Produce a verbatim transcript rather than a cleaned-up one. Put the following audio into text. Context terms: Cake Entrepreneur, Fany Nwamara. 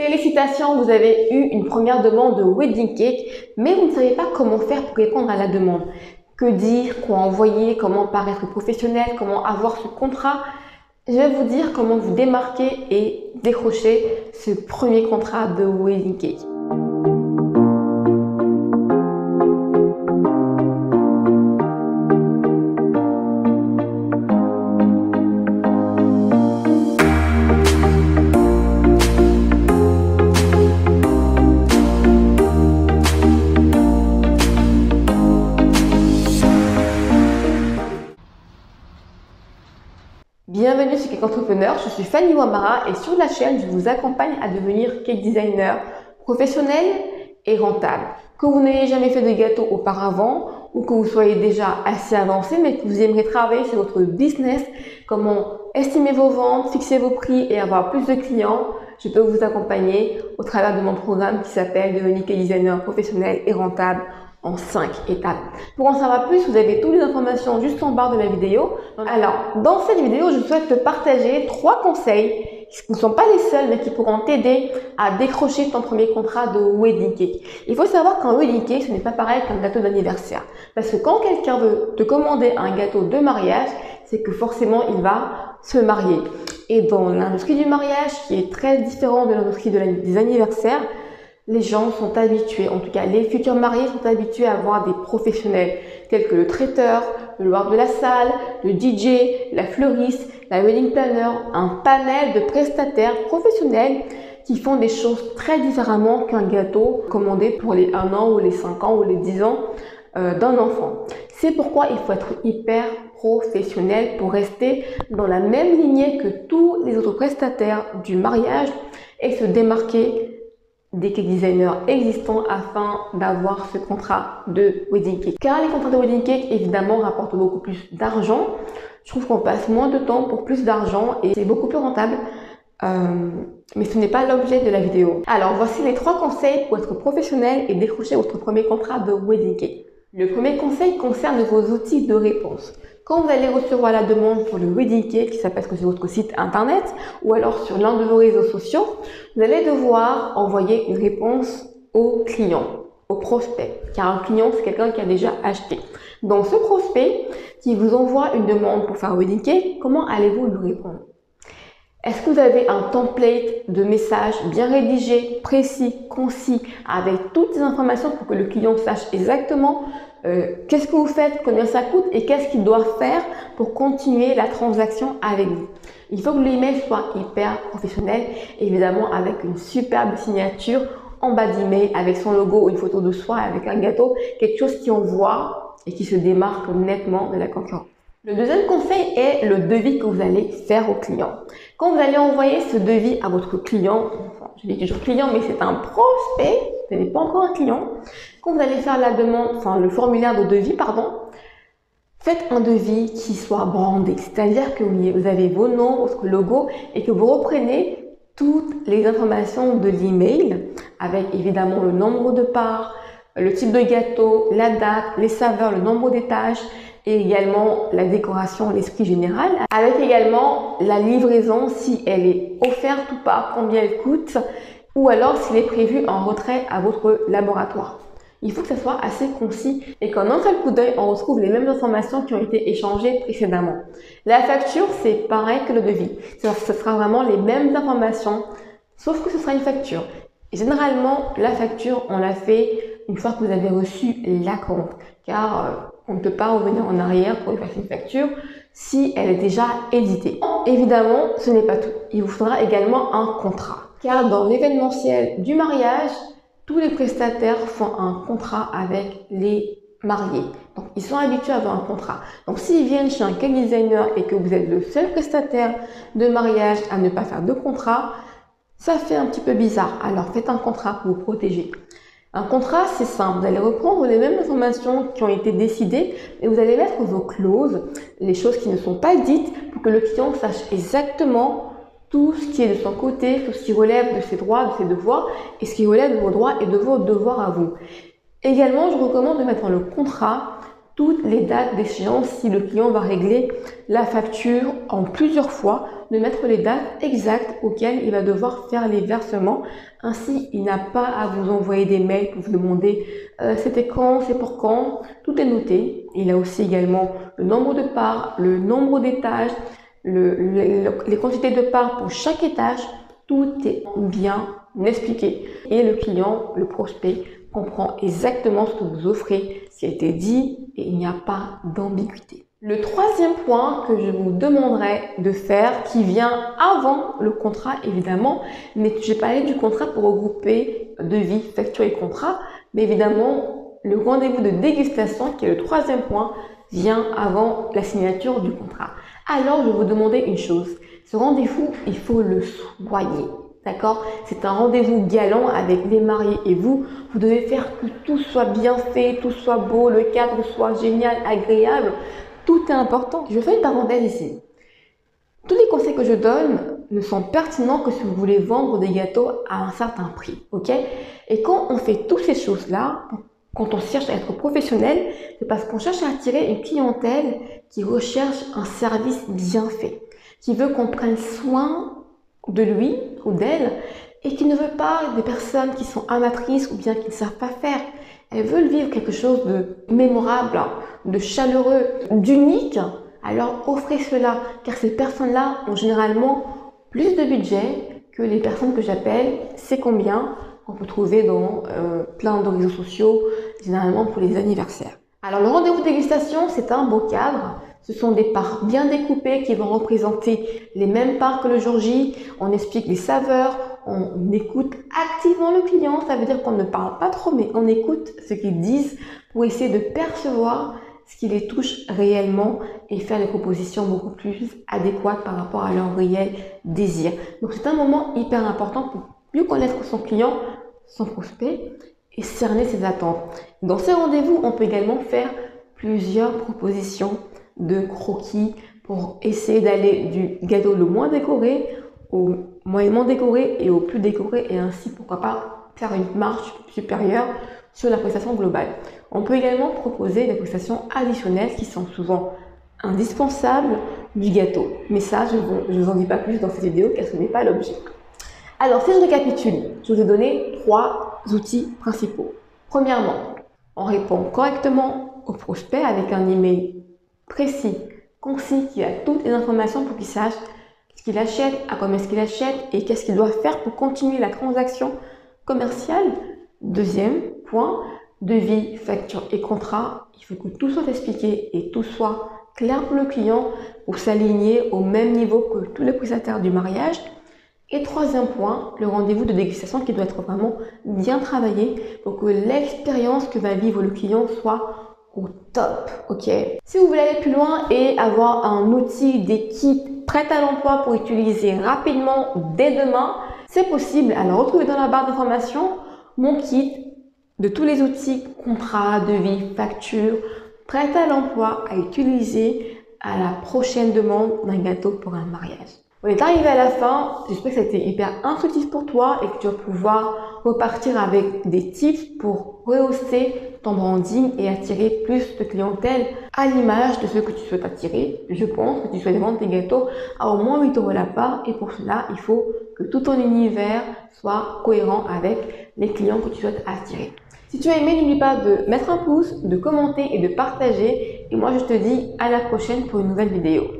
Félicitations, vous avez eu une première demande de wedding cake, mais vous ne savez pas comment faire pour répondre à la demande. Que dire, quoi envoyer, comment paraître professionnel, comment avoir ce contrat. Je vais vous dire comment vous démarquer et décrocher ce premier contrat de wedding cake. Bienvenue sur Cake Entrepreneur, je suis Fany Nwamara et sur la chaîne, je vous accompagne à devenir cake designer professionnel et rentable. Que vous n'ayez jamais fait de gâteau auparavant ou que vous soyez déjà assez avancé mais que vous aimeriez travailler sur votre business, comment estimer vos ventes, fixer vos prix et avoir plus de clients, je peux vous accompagner au travers de mon programme qui s'appelle Devenir cake designer professionnel et rentable en cinq étapes. Pour en savoir plus, vous avez toutes les informations juste en barre de la vidéo. Alors, dans cette vidéo, je souhaite te partager trois conseils qui ne sont pas les seuls, mais qui pourront t'aider à décrocher ton premier contrat de wedding cake. Il faut savoir qu'un wedding cake, ce n'est pas pareil qu'un gâteau d'anniversaire. Parce que quand quelqu'un veut te commander un gâteau de mariage, c'est que forcément, il va se marier. Et dans l'industrie du mariage, qui est très différent de l'industrie des anniversaires, les gens sont habitués, en tout cas les futurs mariés sont habitués à avoir des professionnels tels que le traiteur, le loueur de la salle, le D J, la fleuriste, la wedding planner, un panel de prestataires professionnels qui font des choses très différemment qu'un gâteau commandé pour les un an ou les cinq ans ou les dix ans euh, d'un enfant. C'est pourquoi il faut être hyper professionnel pour rester dans la même lignée que tous les autres prestataires du mariage et se démarquer des cake designers existants afin d'avoir ce contrat de wedding cake. Car les contrats de wedding cake, évidemment, rapportent beaucoup plus d'argent. Je trouve qu'on passe moins de temps pour plus d'argent et c'est beaucoup plus rentable. Euh, mais ce n'est pas l'objet de la vidéo. Alors, voici les trois conseils pour être professionnel et décrocher votre premier contrat de wedding cake. Le premier conseil concerne vos outils de réponse. Quand vous allez recevoir la demande pour le wedding cake, qui s'appelle sur votre site internet ou alors sur l'un de vos réseaux sociaux, vous allez devoir envoyer une réponse au client, au prospect, car un client c'est quelqu'un qui a déjà acheté. Donc ce prospect qui vous envoie une demande pour faire un wedding cake, comment allez-vous lui répondre? Est-ce que vous avez un template de message bien rédigé, précis, concis, avec toutes les informations pour que le client sache exactement Euh, qu'est-ce que vous faites, combien ça coûte et qu'est-ce qu'il doit faire pour continuer la transaction avec vous. Il faut que l'email soit hyper professionnel, évidemment avec une superbe signature en bas d'email avec son logo, une photo de soi, avec un gâteau, quelque chose qui envoie et qui se démarque nettement de la concurrence. Le deuxième conseil est le devis que vous allez faire au client. Quand vous allez envoyer ce devis à votre client, enfin, je dis toujours client mais c'est un prospect, ce n'est pas encore un client, quand vous allez faire la demande, enfin le formulaire de devis, pardon, faites un devis qui soit brandé, c'est-à-dire que vous avez vos noms, votre logo et que vous reprenez toutes les informations de l'email avec évidemment le nombre de parts, le type de gâteau, la date, les saveurs, le nombre d'étages et également la décoration, l'esprit général, avec également la livraison si elle est offerte ou pas, combien elle coûte ou alors s'il est prévu en retrait à votre laboratoire. Il faut que ça soit assez concis et qu'en un seul coup d'œil, on retrouve les mêmes informations qui ont été échangées précédemment. La facture, c'est pareil que le devis. Ce sera vraiment les mêmes informations, sauf que ce sera une facture. Et généralement, la facture, on la fait une fois que vous avez reçu la compte, car on ne peut pas revenir en arrière pour effacer une facture si elle est déjà éditée. Évidemment, ce n'est pas tout. Il vous faudra également un contrat. Car dans l'événementiel du mariage, tous les prestataires font un contrat avec les mariés. Donc, ils sont habitués à avoir un contrat. Donc, s'ils viennent chez un cake designer et que vous êtes le seul prestataire de mariage à ne pas faire de contrat, ça fait un petit peu bizarre. Alors, faites un contrat pour vous protéger. Un contrat, c'est simple. Vous allez reprendre les mêmes informations qui ont été décidées et vous allez mettre vos clauses, les choses qui ne sont pas dites pour que le client sache exactement tout ce qui est de son côté, tout ce qui relève de ses droits, de ses devoirs, et ce qui relève de vos droits et de vos devoirs à vous. Également, je recommande de mettre dans le contrat toutes les dates d'échéance si le client va régler la facture en plusieurs fois, de mettre les dates exactes auxquelles il va devoir faire les versements. Ainsi, il n'a pas à vous envoyer des mails pour vous demander euh, c'était quand, c'est pour quand. Tout est noté. Il a aussi également le nombre de parts, le nombre d'étages, le, le, les quantités de parts pour chaque étage. Tout est bien expliqué. Et le client, le prospect, comprend exactement ce que vous offrez, ce qui a été dit, et il n'y a pas d'ambiguïté. Le troisième point que je vous demanderai de faire, qui vient avant le contrat évidemment, mais j'ai parlé du contrat pour regrouper devis, facture et contrat, mais évidemment le rendez-vous de dégustation, qui est le troisième point, vient avant la signature du contrat. Alors je vais vous demander une chose, ce rendez-vous, il faut le soigner. D'accord? C'est un rendez-vous galant avec les mariés et vous, vous devez faire que tout soit bien fait, tout soit beau, le cadre soit génial, agréable, tout est important. Je fais une parenthèse ici. Tous les conseils que je donne ne sont pertinents que si vous voulez vendre des gâteaux à un certain prix, ok? Et quand on fait toutes ces choses-là, quand on cherche à être professionnel, c'est parce qu'on cherche à attirer une clientèle qui recherche un service bien fait, qui veut qu'on prenne soin de lui ou d'elle et qui ne veut pas des personnes qui sont amatrices ou bien qui ne savent pas faire. Elles veulent vivre quelque chose de mémorable, de chaleureux, d'unique. Alors offrez cela, car ces personnes-là ont généralement plus de budget que les personnes que j'appelle « c'est combien ?» qu'on peut trouver dans euh, plein de réseaux sociaux, généralement pour les anniversaires. Alors le rendez-vous dégustation, c'est un beau cadre. Ce sont des parts bien découpées qui vont représenter les mêmes parts que le jour J. On explique les saveurs, on écoute activement le client. Ça veut dire qu'on ne parle pas trop, mais on écoute ce qu'ils disent pour essayer de percevoir ce qui les touche réellement et faire des propositions beaucoup plus adéquates par rapport à leur réel désir. Donc c'est un moment hyper important pour mieux connaître son client, son prospect et cerner ses attentes. Dans ce rendez-vous, on peut également faire plusieurs propositions de croquis pour essayer d'aller du gâteau le moins décoré au moyennement décoré et au plus décoré, et ainsi pourquoi pas faire une marche supérieure sur la prestation globale. On peut également proposer des prestations additionnelles qui sont souvent indispensables du gâteau, mais ça je vous, je vous en dis pas plus dans cette vidéo car ce n'est pas l'objet. Alors si je récapitule, je vous ai donné trois outils principaux. Premièrement, on répond correctement au prospect avec un email précis, concis, qui a toutes les informations pour qu'il sache ce qu'il achète, à combien est-ce qu'il achète et qu'est-ce qu'il doit faire pour continuer la transaction commerciale. Deuxième point, devis, facture et contrat. Il faut que tout soit expliqué et tout soit clair pour le client pour s'aligner au même niveau que tous les prestataires du mariage. Et troisième point, le rendez-vous de dégustation qui doit être vraiment bien travaillé pour que l'expérience que va vivre le client soit au top, ok. Si vous voulez aller plus loin et avoir un outil, des kits prêts à l'emploi pour utiliser rapidement dès demain, c'est possible. Alors retrouvez dans la barre d'informations mon kit de tous les outils, contrats, devis, factures, prêts à l'emploi à utiliser à la prochaine demande d'un gâteau pour un mariage. On est arrivé à la fin, j'espère que ça a été hyper instructif pour toi et que tu vas pouvoir repartir avec des tips pour rehausser ton branding et attirer plus de clientèle à l'image de ce que tu souhaites attirer. Je pense que tu souhaites vendre tes gâteaux à au moins huit euros la part et pour cela, il faut que tout ton univers soit cohérent avec les clients que tu souhaites attirer. Si tu as aimé, n'oublie pas de mettre un pouce, de commenter et de partager. Et moi, je te dis à la prochaine pour une nouvelle vidéo.